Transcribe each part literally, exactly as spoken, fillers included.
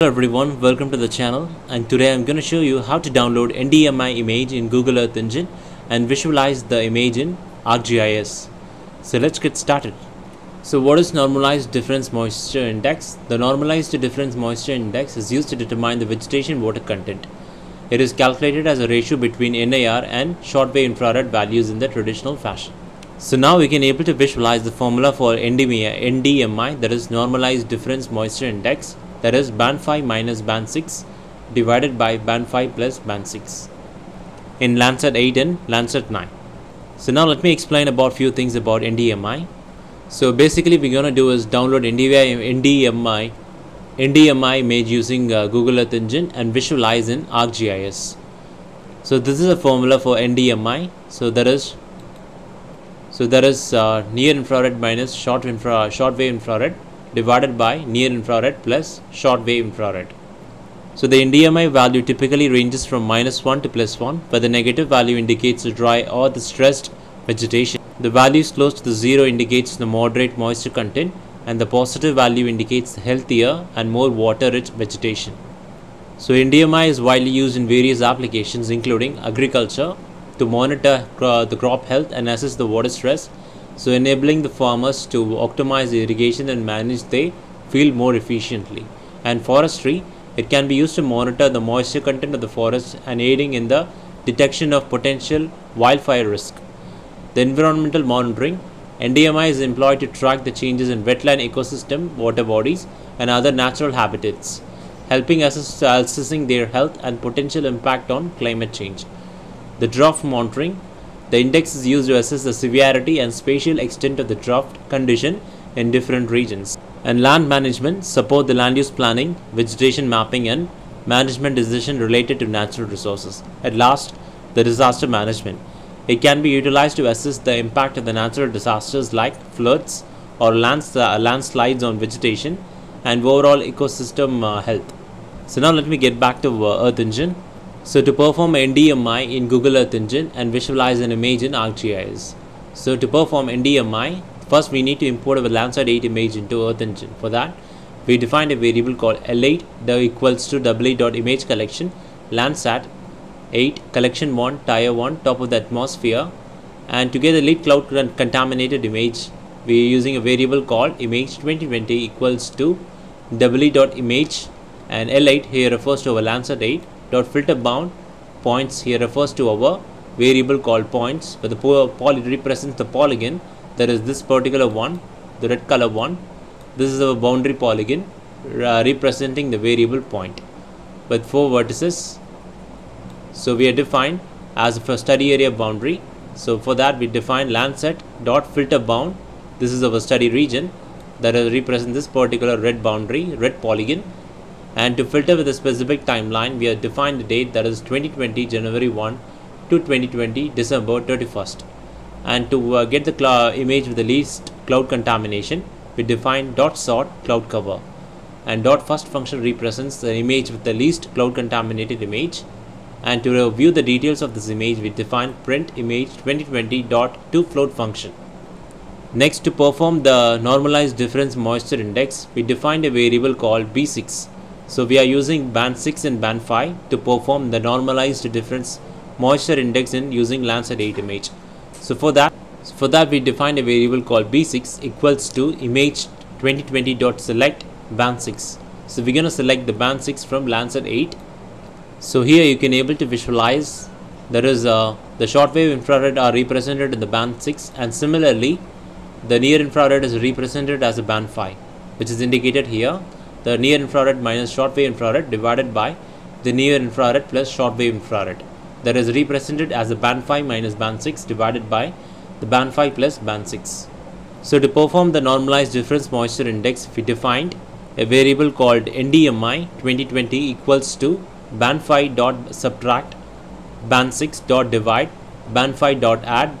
Hello everyone, welcome to the channel, and today I'm going to show you how to download N D M I image in Google Earth Engine and visualize the image in ArcGIS. So let's get started. So what is normalized difference moisture index? The normalized difference moisture index is used to determine the vegetation water content. It is calculated as a ratio between N I R and shortwave infrared values in the traditional fashion. So now we can able to visualize the formula for N D M I, N D M I, that is normalized difference moisture index, that is band five minus band six divided by band five plus band six in Landsat eight and Landsat nine. So now let me explain about few things about N D M I. So basically we're gonna do is download N D V I N D M I N D M I image using uh, Google Earth Engine and visualize in ArcGIS. So this is a formula for N D M I. So that is so that is uh, near infrared minus short infra shortwave infrared divided by near infrared plus shortwave infrared. So the N D M I value typically ranges from minus one to plus one, where the negative value indicates the dry or the stressed vegetation. The values close to the zero indicates the moderate moisture content, and the positive value indicates the healthier and more water-rich vegetation. So N D M I is widely used in various applications including agriculture to monitor uh, the crop health and assess the water stress, so enabling the farmers to optimize irrigation and manage their field more efficiently. And forestry, it can be used to monitor the moisture content of the forest and aiding in the detection of potential wildfire risk. The environmental monitoring, N D M I is employed to track the changes in wetland ecosystem, water bodies and other natural habitats, helping assess assessing their health and potential impact on climate change. The drought monitoring, the index is used to assess the severity and spatial extent of the drought condition in different regions. And land management support the land use planning, vegetation mapping and management decision related to natural resources. At last, the disaster management. It can be utilized to assess the impact of the natural disasters like floods or lands, uh, landslides on vegetation and overall ecosystem uh, health. So now let me get back to uh, Earth Engine. So to perform N D M I in Google Earth Engine and visualize an image in ArcGIS. So to perform N D M I, first we need to import a Landsat eight image into Earth Engine. For that, we defined a variable called L eight that equals to w dot image collection Landsat eight collection one tier one top of the atmosphere, and to get the lead cloud contaminated image, we are using a variable called image twenty twenty equals to w dot image, and L eight here refers to our Landsat eight. Dot filter bound points here refers to our variable called points, where the poly represents the polygon, that is this particular one, the red color one. This is our boundary polygon uh, representing the variable point with four vertices. So we are defined as a study area boundary. So for that we define Landsat dot filter bound. This is our study region that is represent this particular red boundary, red polygon. And to filter with a specific timeline, we have defined the date, that is twenty twenty January first to twenty twenty December thirty-first. And to uh, get the image with the least cloud contamination, we define dot sort cloud cover. And dot first function represents the image with the least cloud contaminated image. And to view the details of this image, we define print image twenty twenty dot to float function. Next, to perform the normalized difference moisture index, we defined a variable called B six. So we are using band six and band five to perform the normalized difference moisture index in using Landsat eight image. So for that, for that we defined a variable called B six equals to image twenty twenty dot select band six. So we're gonna select the band six from Landsat eight. So here you can able to visualize there is uh, the shortwave infrared are represented in the band six, and similarly the near infrared is represented as a band five, which is indicated here. The near infrared minus shortwave infrared divided by the near infrared plus shortwave infrared, that is represented as a band five minus band six divided by the band five plus band six. So to perform the normalized difference moisture index, we defined a variable called N D M I twenty twenty equals to band five dot subtract, band six dot divide, band five dot add,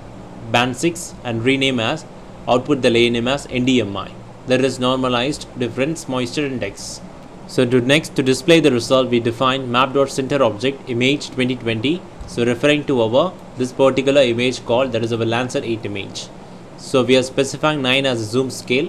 band six, and rename as output the layer name as N D M I. That is normalized difference moisture index. So to next to display the result, we define map.center object image twenty twenty. So referring to our this particular image called, that is our Landsat eight image. So we are specifying nine as a zoom scale,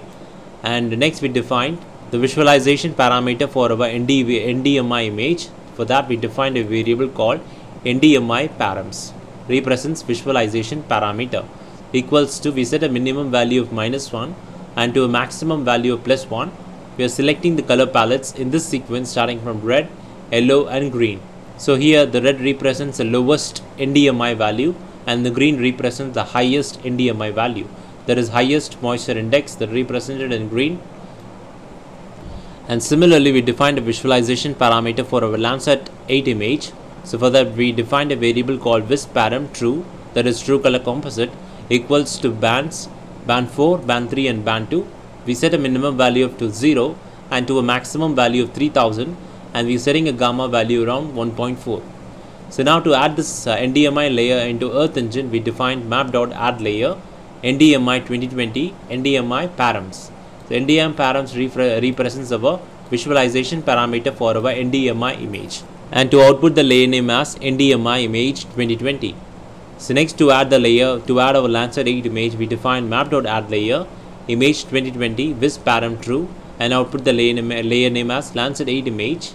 and next we defined the visualization parameter for our N D M I image. For that, we defined a variable called N D M I params, represents visualization parameter, equals to, we set a minimum value of minus one and to a maximum value of plus one. We are selecting the color palettes in this sequence starting from red, yellow and green. So here the red represents the lowest N D M I value and the green represents the highest N D M I value. There is highest moisture index that represented in green. And similarly, we defined a visualization parameter for our Landsat eight image. So for that, we defined a variable called visparam true, that is true color composite, equals to bands, band four, band three and band two. We set a minimum value of to zero and to a maximum value of three thousand, and we are setting a gamma value around one point four. So now to add this uh, N D M I layer into Earth Engine, we defined map.add layer, N D M I twenty twenty, N D M I params. So N D M I params represents our visualization parameter for our N D M I image, and to output the layer name as N D M I image twenty twenty. So next, to add the layer, to add our Landsat eight image, we define map.add layer, image twenty twenty, vis param true, and output the layer name, layer name as Landsat eight image.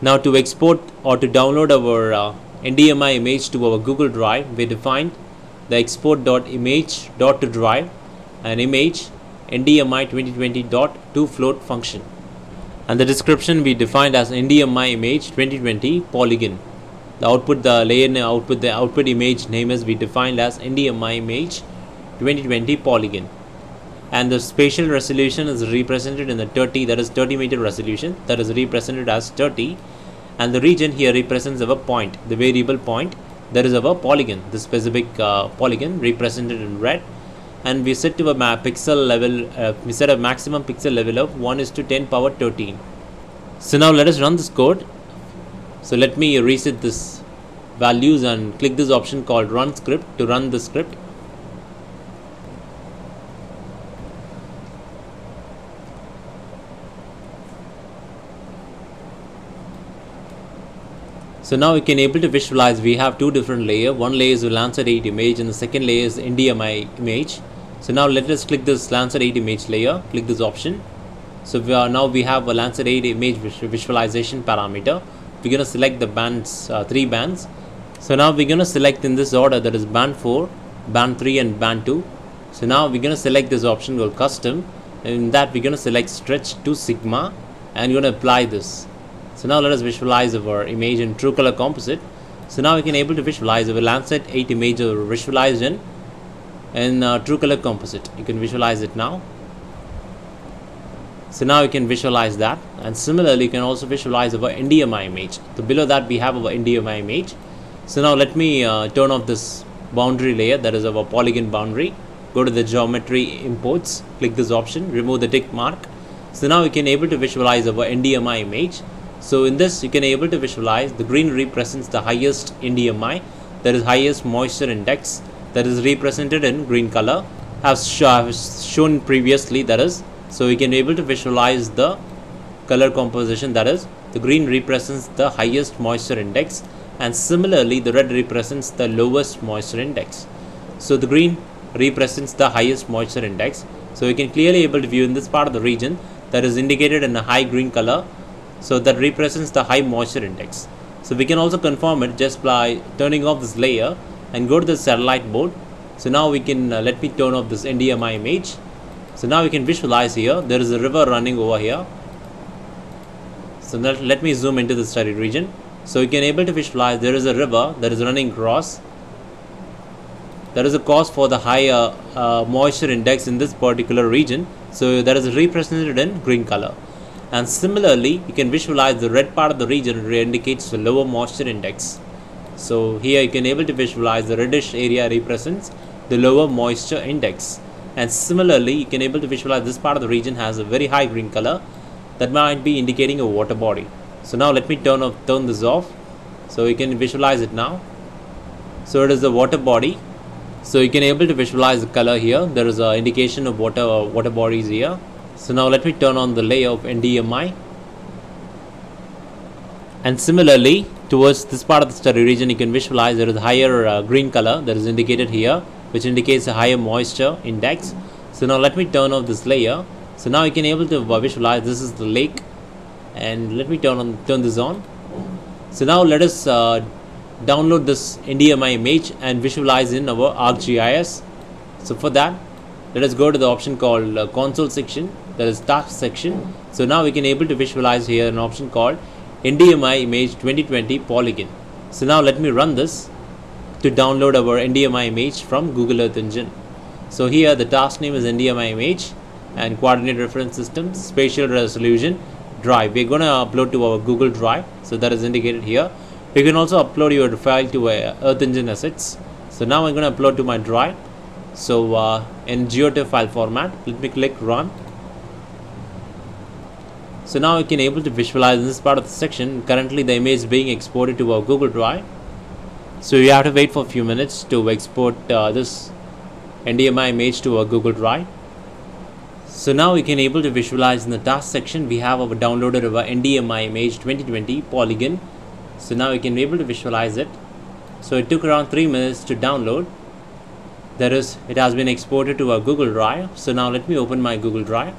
Now to export or to download our uh, N D M I image to our Google Drive, we defined the export.image.to drive and image N D M I twenty twenty dot to float function. And the description we defined as N D M I image twenty twenty polygon. The output, the layer name, output, the output image name is we defined as N D M I image twenty twenty polygon. And the spatial resolution is represented in the thirty, that is thirty meter resolution, that is represented as thirty. And the region here represents our point, the variable point, that is our polygon, the specific uh, polygon represented in red. And we set to a pixel level, uh, we set a maximum pixel level of one is to ten power thirteen. So now let us run this code. So let me reset this values and click this option called run script to run the script. So now we can able to visualize, we have two different layers. One layer is the Landsat eight image and the second layer is N D M I image. So now let us click this Landsat eight image layer, click this option. So we are, now we have a Landsat eight image visualization parameter. We're going to select the bands, uh, three bands. So now we're going to select in this order, that is band four, band three and band two. So now we're going to select this option called custom, and in that we're going to select stretch to sigma and we're going to apply this. So now let us visualize our image in true color composite. So now we can able to visualize our Landsat eight image or visualized in in uh, true color composite. You can visualize it now. So now you can visualize that, and similarly you can also visualize our N D M I image. So below that we have our N D M I image. So now let me uh, turn off this boundary layer, that is our polygon boundary. Go to the geometry imports, click this option, remove the tick mark. So now we can able to visualize our N D M I image. So in this you can able to visualize the green represents the highest N D M I, that is highest moisture index, that is represented in green color as sh shown previously, that is. So we can able to visualize the color composition, that is the green represents the highest moisture index, and similarly the red represents the lowest moisture index. So the green represents the highest moisture index. So you can clearly able to view in this part of the region that is indicated in a high green color. So that represents the high moisture index. So we can also confirm it just by turning off this layer and go to the satellite mode. So now we can uh, let me turn off this N D M I image. So now we can visualize here. There is a river running over here. So now let me zoom into the study region. So you can able to visualize there is a river that is running across. That is a cause for the high uh, uh, moisture index in this particular region. So that is represented in green color. And similarly, you can visualize the red part of the region which indicates the lower moisture index. So here you can able to visualize the reddish area represents the lower moisture index. And similarly, you can able to visualize this part of the region has a very high green color that might be indicating a water body. So now let me turn off, turn this off. So you can visualize it now. So it is a water body. So you can able to visualize the color here. There is an indication of water uh, water bodies here. So now let me turn on the layer of N D M I, and similarly towards this part of the study region you can visualize there is higher uh, green color that is indicated here, which indicates a higher moisture index. So now let me turn off this layer So now you can able to visualize this is the lake, and let me turn on turn this on. So now let us uh, download this N D M I image and visualize in our ArcGIS. So for that, let us go to the option called uh, console section, that is task section. So now we can able to visualize here an option called N D M I image twenty twenty polygon. So now let me run this to download our N D M I image from Google Earth Engine. So here the task name is N D M I image and coordinate reference system spatial resolution drive. We're going to upload to our Google Drive, so that is indicated here. You can also upload your file to uh, Earth Engine assets. So now I'm going to upload to my drive. So uh, in GeoTIFF file format, let me click run. So now you can able to visualize this part of the section. Currently the image is being exported to our Google Drive. So you have to wait for a few minutes to export uh, this N D M I image to our Google Drive. So now we can able to visualize in the task section, we have our downloaded our N D M I image twenty twenty polygon. So now we can able to visualize it. So it took around three minutes to download. That is, it has been exported to our Google Drive. So now let me open my Google Drive.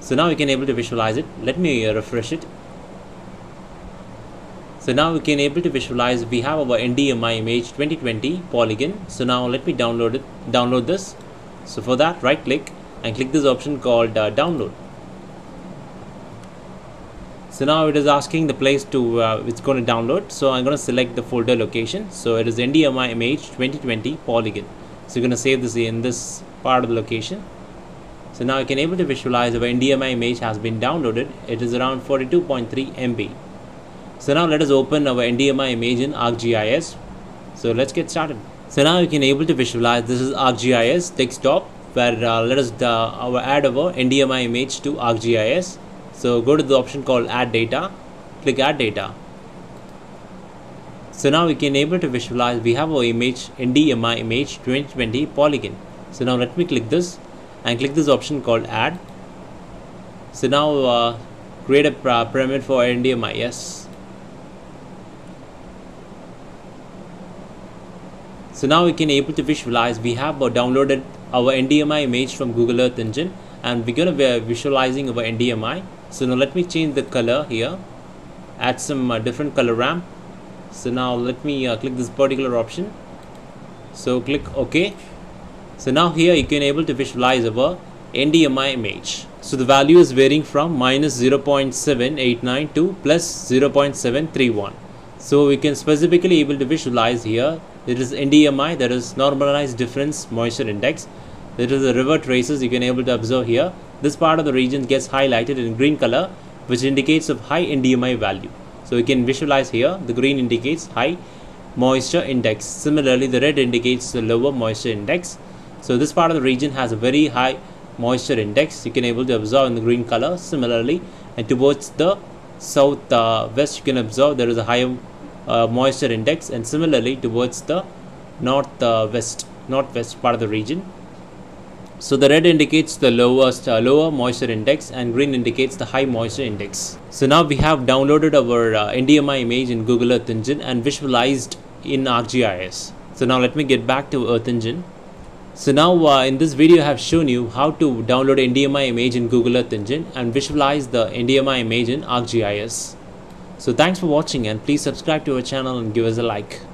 So now we can able to visualize it. Let me uh, refresh it. So now we can able to visualize we have our N D M I image twenty twenty polygon. So now let me download it, download this. So for that, right click and click this option called uh, download. So now it is asking the place to uh, it's going to download. So I'm going to select the folder location. So it is N D M I image twenty twenty polygon. So you're going to save this in this part of the location. So now you can able to visualize our N D M I image has been downloaded. It is around forty-two point three M B. So now let us open our N D M I image in ArcGIS. So let's get started. So now you can able to visualize this is ArcGIS desktop, where uh, let us uh, our add our N D M I image to ArcGIS. So go to the option called add data, click add data. So now we can able to visualize we have our image N D M I image twenty twenty polygon. So now let me click this and click this option called add. So now uh, create a uh, pyramid for N D M I, yes. So now we can able to visualize we have uh, downloaded our N D M I image from Google Earth Engine, and we're gonna be visualizing our N D M I. So now let me change the color here, add some uh, different color ramp. So now let me uh, click this particular option. So click OK. So now here you can able to visualize our N D M I image. So the value is varying from minus zero point seven eight nine to plus zero point seven three one. So we can specifically able to visualize here. It is N D M I, that is normalized difference moisture index. It is the river traces you can able to observe here. This part of the region gets highlighted in green color, which indicates of high N D M I value. So we can visualize here, the green indicates high moisture index. Similarly, the red indicates the lower moisture index. So this part of the region has a very high moisture index. You can able to observe in the green color. Similarly, and towards the south uh, west, you can observe there is a higher uh, moisture index, and similarly towards the north uh, west northwest part of the region. So the red indicates the lowest uh, lower moisture index, and green indicates the high moisture index. So now we have downloaded our uh, N D M I image in Google Earth Engine and visualized in ArcGIS. So now let me get back to Earth Engine. So now uh, in this video I have shown you how to download N D M I image in Google Earth Engine and visualize the N D M I image in ArcGIS. So thanks for watching, and please subscribe to our channel and give us a like.